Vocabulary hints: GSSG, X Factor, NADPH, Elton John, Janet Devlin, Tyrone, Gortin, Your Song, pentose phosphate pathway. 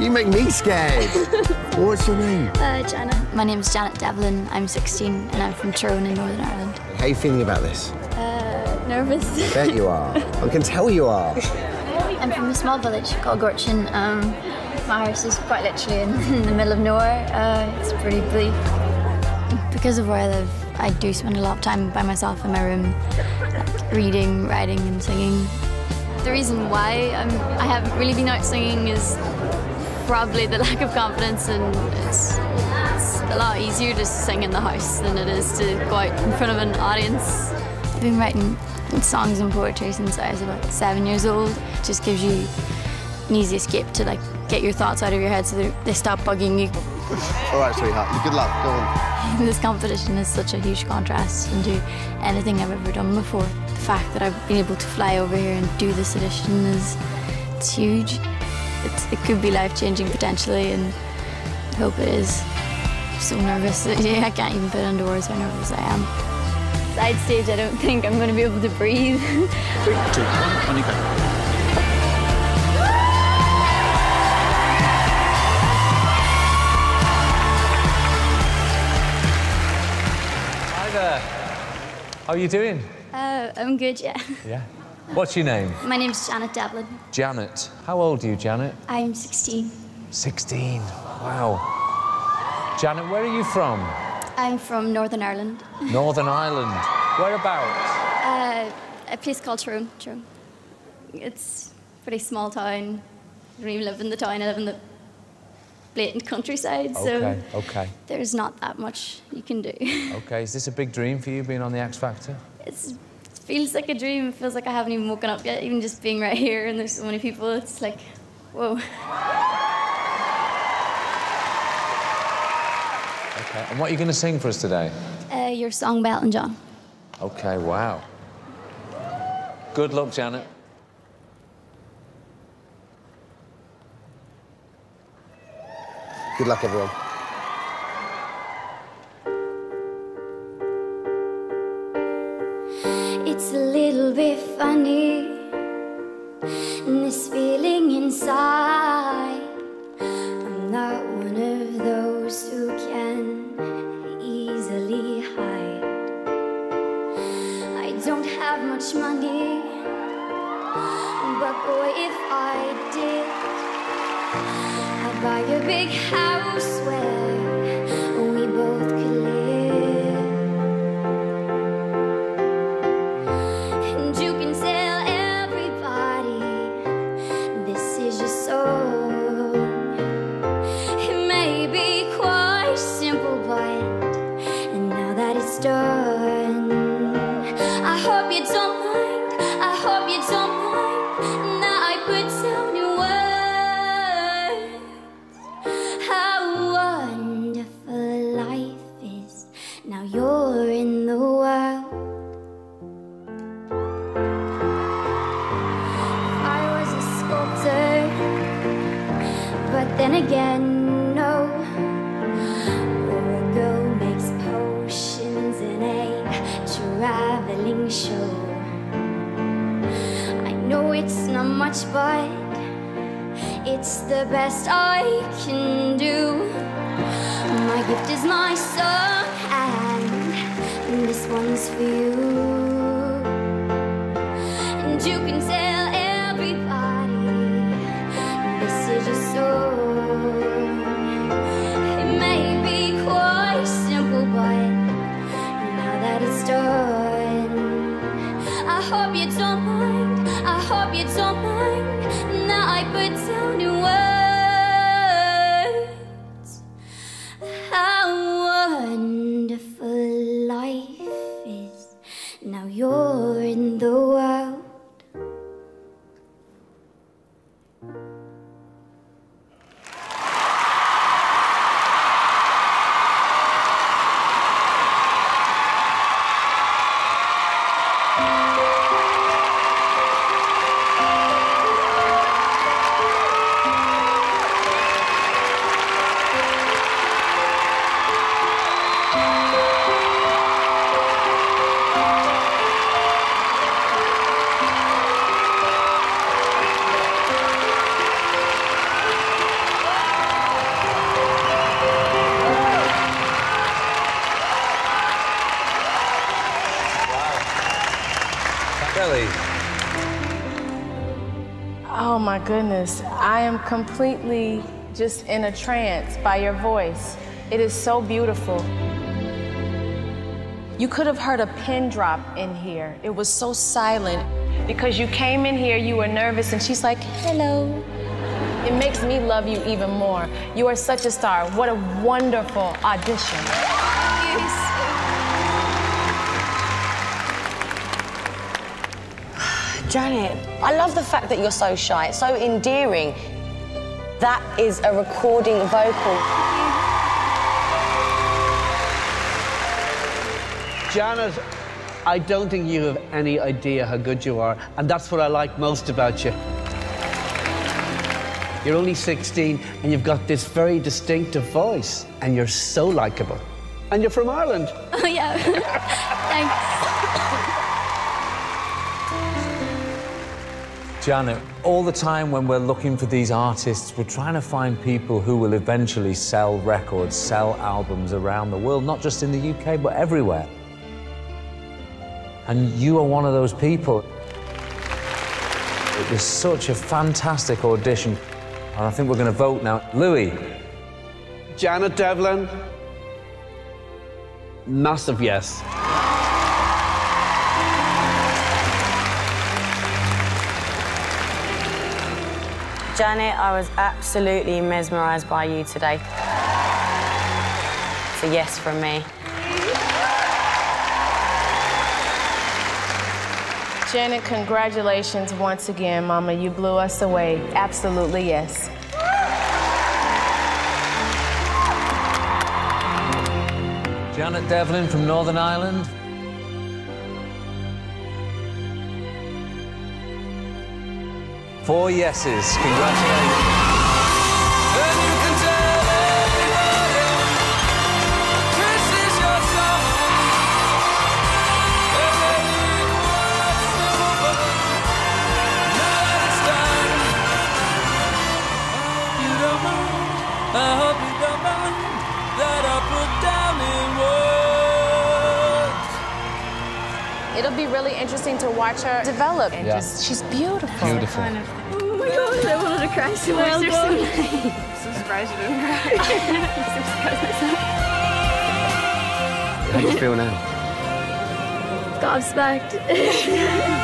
You make me scared. What's your name? Janet. My name's Janet Devlin. I'm 16 and I'm from Tyrone in Northern Ireland. How are you feeling about this? Nervous. I bet you are. I can tell you are. I'm from a small village called Gortin. My house is quite literally in the middle of nowhere. It's pretty bleak. Because of where I live, I do spend a lot of time by myself in my room, reading, writing and singing. The reason why I haven't really been out singing is probably the lack of confidence, and it's a lot easier to sing in the house than it is to go out in front of an audience. I've been writing songs and poetry since I was about 7 years old. It just gives you an easy escape to like get your thoughts out of your head so they stop bugging you. All right, sweetheart. Good luck. Go on. This competition is such a huge contrast to anything I've ever done before. The fact that I've been able to fly over here and do this edition it's huge. It could be life-changing potentially, and I hope it is. I'm so nervous. I can't even put it into words how nervous I am. At that stage, I don't think I'm going to be able to breathe. 3, 2, 1, on you go. Hi there. How are you doing? I'm good, yeah. Yeah. What's your name? My name's Janet Devlin. Janet. How old are you, Janet? I'm 16. 16. Wow. Janet, where are you from? I'm from Northern Ireland. Northern Ireland? Whereabouts? A place called Tyrone. It's a pretty small town. I don't even live in the town, I live in the blatant countryside. Okay, so okay. There's not that much you can do. Okay, is this a big dream for you, being on the X Factor? It feels like a dream. It feels like I haven't even woken up yet, even just being right here and there's so many people. It's like, whoa. Okay. And what are you going to sing for us today? Your song by Elton John. Okay, wow. Good luck, Janet. Good luck, everyone. It's a little bit funny, and this feeling inside. I'm not one of those who can easily hide. I don't have much money, but boy, if I did, I'd buy a big house where we both could live. And you can tell everybody this is your soul. It may be quite simple, but it's done. I hope you don't mind. I hope you don't mind that I put down your words. How wonderful life is. Now you're in the world. I was a sculptor, but then again, no. Traveling show. I know it's not much, but it's the best I can do. My gift is my song, and this one's for you. And you can tell everybody this is your soul. It may be quite simple, but now that it's done, I hope you don't mind, I hope you don't mind that I put down your words. How wonderful life is. Now you're in the world. my goodness. I am completely just in a trance by your voice. It is so beautiful. You could have heard a pin drop in here. It was so silent. Because you came in here, you were nervous, and she's like, hello. It makes me love you even more. You are such a star. What a wonderful audition. Thanks. Janet, I love the fact that you're so shy, so endearing. That is a recording vocal. Janet, I don't think you have any idea how good you are, and that's what I like most about you. You're only 16, and you've got this very distinctive voice, and you're so likeable. And you're from Ireland. Oh, yeah. Thanks. Janet, all the time when we're looking for these artists, we're trying to find people who will eventually sell records, sell albums around the world, not just in the UK, but everywhere. And you are one of those people. It was such a fantastic audition. And I think we're going to vote now. Louis. Janet Devlin. Massive yes. Janet, I was absolutely mesmerised by you today. It's a yes from me. Janet, congratulations once again, Mama. You blew us away. Absolutely, yes. Janet Devlin from Northern Ireland. Four yeses. Congratulations. It'll be really interesting to watch her develop. And yeah. She's beautiful. Beautiful. Kind of, oh my God, I wanted to cry so well. I'm so surprised you didn't cry. How do you feel now? Gobsmacked.